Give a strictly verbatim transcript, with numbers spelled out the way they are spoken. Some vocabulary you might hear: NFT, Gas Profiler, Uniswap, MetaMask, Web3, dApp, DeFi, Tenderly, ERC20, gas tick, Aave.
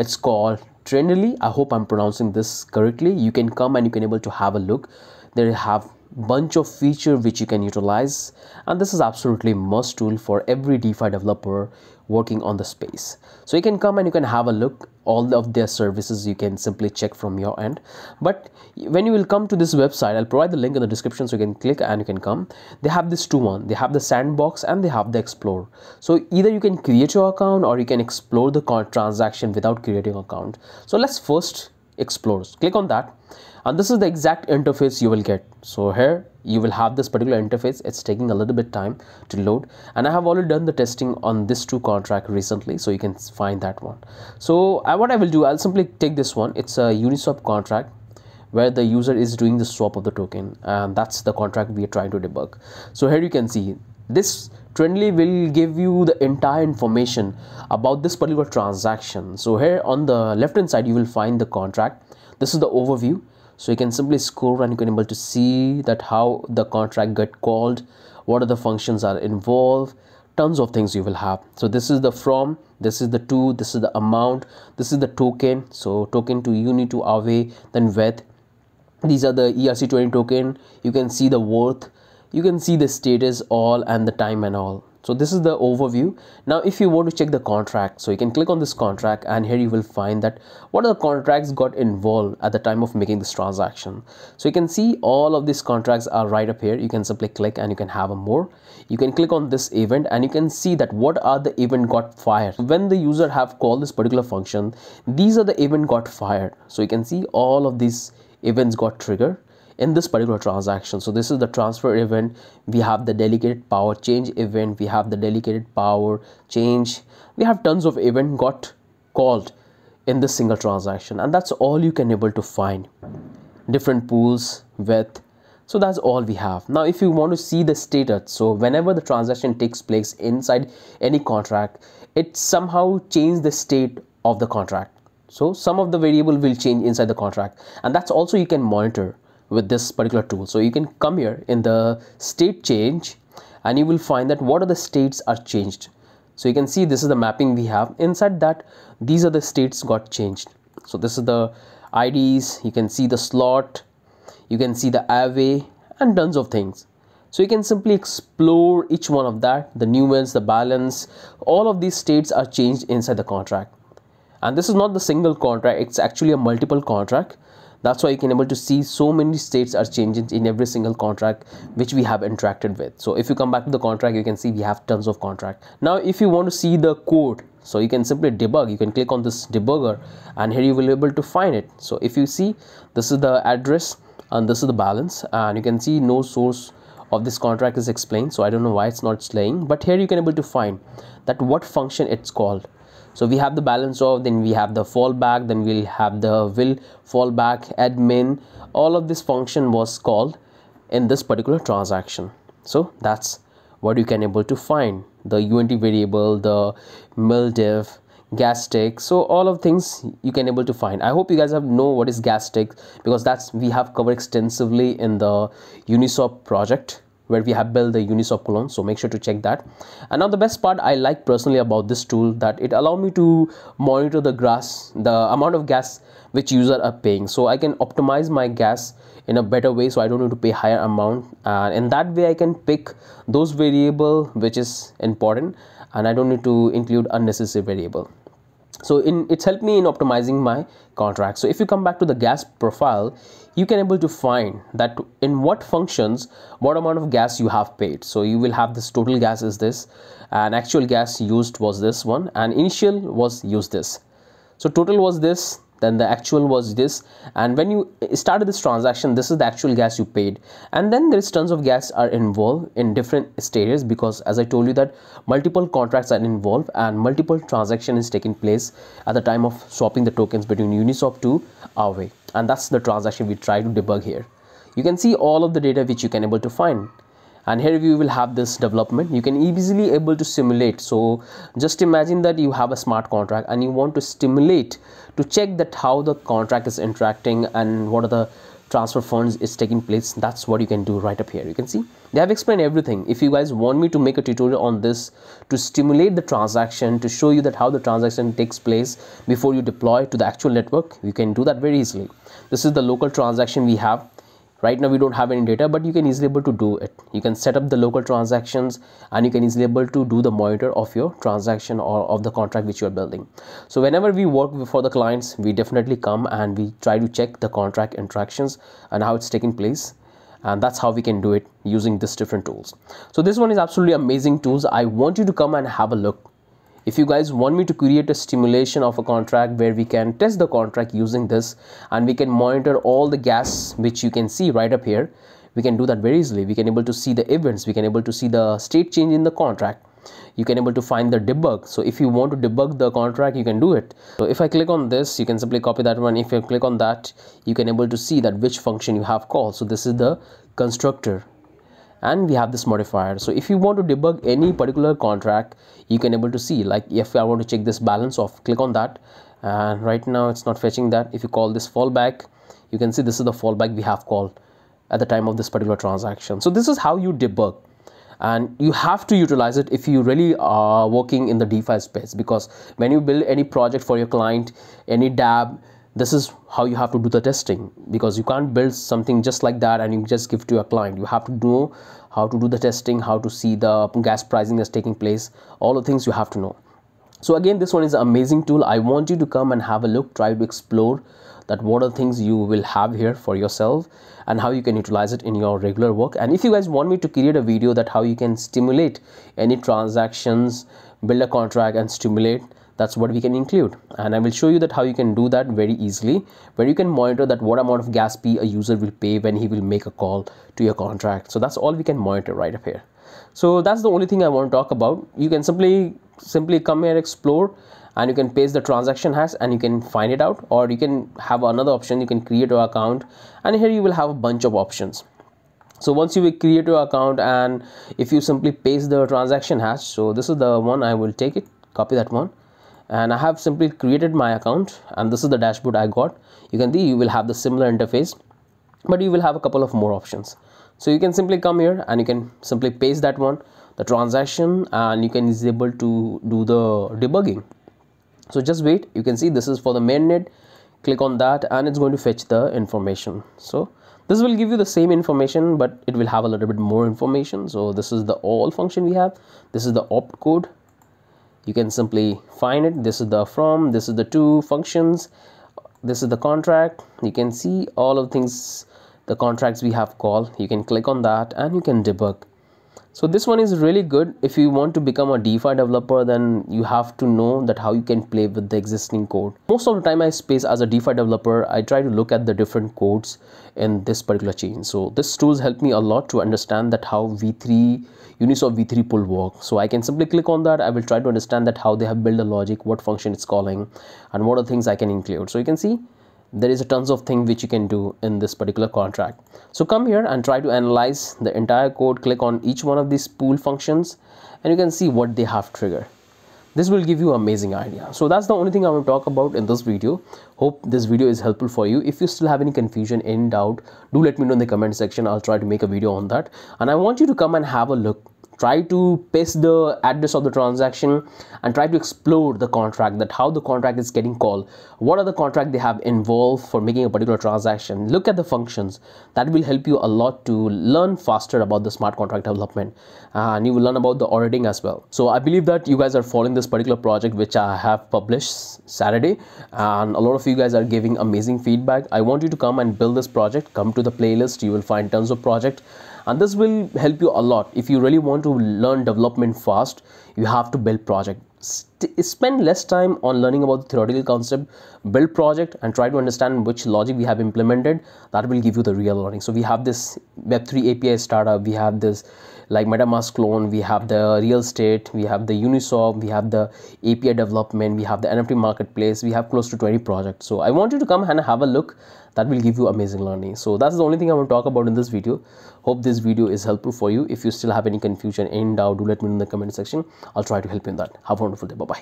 It's called Tenderly. I hope I'm pronouncing this correctly. You can come and you can able to have a look. They have bunch of feature which you can utilize, and this is absolutely must tool for every DeFi developer working on the space. So you can come and you can have a look. All of their services you can simply check from your end. But when you will come to this website, I'll provide the link in the description, so you can click and you can come. They have this two one. They have the sandbox and they have the explore. So either you can create your account or you can explore the transaction without creating an account. So let's first explore. Click on that. And this is the exact interface you will get. So here you will have this particular interface. It's taking a little bit time to load, and I have already done the testing on this two contract recently, so you can find that one. So I, what I will do, I'll simply take this one. It's a Uniswap contract where the user is doing the swap of the token, and that's the contract we are trying to debug. So here you can see this Tenderly will give you the entire information about this particular transaction. So here on the left hand side you will find the contract. This is the overview. So you can simply scroll and you can able to see that how the contract got called, what are the functions are involved, tons of things you will have. So this is the from, this is the to, this is the amount, this is the token. So token to uni to Aave, then V three. These are the E R C twenty token. You can see the worth, you can see the status all and the time and all. So this is the overview. Now if you want to check the contract, so you can click on this contract, and here you will find that what are the contracts got involved at the time of making this transaction. So you can see all of these contracts are right up here. You can simply click and you can have a more. You can click on this event and you can see that what are the event got fired. When the user have called this particular function, these are the event got fired. So you can see all of these events got triggered in this particular transaction. So this is the transfer event, we have the delegated power change event, we have the delegated power change, we have tons of event got called in this single transaction, and that's all you can able to find. Different pools with, so that's all we have. Now if you want to see the status, so whenever the transaction takes place inside any contract, it somehow changes the state of the contract. So some of the variable will change inside the contract, and that's also you can monitor with this particular tool. So you can come here in the state change and you will find that what are the states are changed. So you can see this is the mapping we have inside that. These are the states got changed. So this is the I Ds, you can see the slot, you can see the Aave and tons of things. So you can simply explore each one of that, the nuance, the balance, all of these states are changed inside the contract. And this is not the single contract, it's actually a multiple contract. That's why you can able to see so many states are changing in every single contract which we have interacted with. So if you come back to the contract, you can see we have tons of contract. Now if you want to see the code, so you can simply debug, you can click on this debugger and here you will be able to find it. So if you see, this is the address and this is the balance, and you can see no source of this contract is explained. So I don't know why it's not slaying, but here you can able to find that what function it's called. So we have the balance of, then we have the fallback, then we'll have the will fallback admin. All of this function was called in this particular transaction. So that's what you can able to find, the unt variable, the mildiv, gas tick. So all of things you can able to find. I hope you guys have know what is gas tick, because that's we have covered extensively in the Uniswap project, where we have built the Uniswap clone, so make sure to check that. And now the best part I like personally about this tool, that it allow me to monitor the gas, the amount of gas which user are paying. So I can optimize my gas in a better way, so I don't need to pay higher amount, and in that way I can pick those variable which is important, and I don't need to include unnecessary variable. So in, it's helped me in optimizing my contract. So if you come back to the gas profile, you can able to find that in what functions, what amount of gas you have paid. So you will have this total gas is this, and actual gas used was this one, and initial was used this. So total was this, then the actual was this, and when you started this transaction, this is the actual gas you paid. And then there's tons of gas are involved in different stages, because as I told you that multiple contracts are involved and multiple transaction is taking place at the time of swapping the tokens between Uniswap to Aave, and that's the transaction we try to debug here. You can see all of the data which you can able to find. And here you will have this development. You can easily able to simulate. So just imagine that you have a smart contract and you want to stimulate to check that how the contract is interacting and what are the transfer funds is taking place. That's what you can do right up here. You can see they have explained everything. If you guys want me to make a tutorial on this to stimulate the transaction, to show you that how the transaction takes place before you deploy to the actual network, you can do that very easily. This is the local transaction we have. Right now we don't have any data, but you can easily able to do it. You can set up the local transactions and you can easily able to do the monitor of your transaction or of the contract which you are building. So whenever we work for the clients, we definitely come and we try to check the contract interactions and how it's taking place. And that's how we can do it using these different tools. So this one is absolutely amazing tools. I want you to come and have a look. If you guys want me to create a simulation of a contract where we can test the contract using this and we can monitor all the gas which you can see right up here, we can do that very easily. We can able to see the events, we can able to see the state change in the contract. You can able to find the debug. So if you want to debug the contract, you can do it. So if I click on this, you can simply copy that one. If you click on that, you can able to see that which function you have called. So this is the constructor. And we have this modifier. So if you want to debug any particular contract, you can able to see, like if I want to check this balance off, click on that. And right now it's not fetching that. If you call this fallback, you can see this is the fallback we have called at the time of this particular transaction. So this is how you debug. And you have to utilize it if you really are working in the DeFi space, because when you build any project for your client, any dApp, this is how you have to do the testing, because you can't build something just like that and you just give to your client. You have to know how to do the testing, how to see the gas pricing that's taking place, all the things you have to know. So again, this one is an amazing tool. I want you to come and have a look, try to explore that what are the things you will have here for yourself and how you can utilize it in your regular work. And if you guys want me to create a video that how you can stimulate any transactions, build a contract and stimulate, that's what we can include. And I will show you that how you can do that very easily, where you can monitor that what amount of gas fee a user will pay when he will make a call to your contract. So that's all we can monitor right up here. So that's the only thing I want to talk about. You can simply simply come here, explore, and you can paste the transaction hash and you can find it out, or you can have another option. You can create your account, and here you will have a bunch of options. So once you will create your account, and if you simply paste the transaction hash, so this is the one I will take it, copy that one. And I have simply created my account, and this is the dashboard I got. You can see you will have the similar interface, but you will have a couple of more options. So you can simply come here and you can simply paste that one, the transaction, and you can is able to do the debugging. So just wait, you can see this is for the mainnet. Click on that and it's going to fetch the information. So this will give you the same information, but it will have a little bit more information. So this is the all function we have. This is the opt code. You can simply find it. This is the from, this is the to functions, this is the contract. You can see all of things, the contracts we have called. You can click on that and you can debug. So this one is really good. If you want to become a DeFi developer, then you have to know that how you can play with the existing code. Most of the time I space as a DeFi developer, I try to look at the different codes in this particular chain. So this tools helped me a lot to understand that how V three, Uniswap V three pool work. So I can simply click on that. I will try to understand that how they have built the logic, what function it's calling, and what are things I can include. So you can see there is a tons of things which you can do in this particular contract. So come here and try to analyze the entire code. Click on each one of these pool functions and you can see what they have triggered. This will give you amazing idea. So that's the only thing I want to talk about in this video. Hope this video is helpful for you. If you still have any confusion, any doubt, do let me know in the comment section. I'll try to make a video on that. And I want you to come and have a look. Try to paste the address of the transaction and try to explore the contract, that how the contract is getting called. What are the contract they have involved for making a particular transaction? Look at the functions. That will help you a lot to learn faster about the smart contract development. Uh, and you will learn about the auditing as well. So I believe that you guys are following this particular project which I have published Saturday. And a lot of you guys are giving amazing feedback. I want you to come and build this project. Come to the playlist. You will find tons of projects. And this will help you a lot. If you really want to learn development fast, you have to build project. St- spend less time on learning about the theoretical concept, build project and try to understand which logic we have implemented. That will give you the real learning. So we have this web three A P I startup, we have this like MetaMask clone, we have the real estate, we have the Uniswap, we have the A P I development, we have the N F T marketplace, we have close to twenty projects. So I want you to come and have a look. That will give you amazing learning. So that's the only thing I want to talk about in this video. Hope this video is helpful for you. If you still have any confusion, any doubt, do let me know in the comment section. I'll try to help you in that. Have a wonderful day. Bye-bye.